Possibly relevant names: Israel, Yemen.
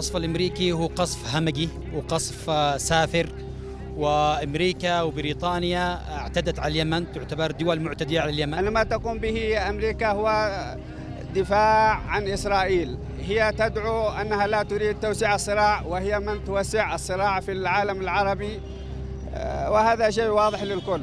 القصف الأمريكي هو قصف همجي وقصف سافر، وأمريكا وبريطانيا اعتدت على اليمن، تعتبر دول معتدية على اليمن. ما تقوم به أمريكا هو دفاع عن إسرائيل، هي تدعو أنها لا تريد توسيع الصراع وهي من توسع الصراع في العالم العربي، وهذا شيء واضح للكل.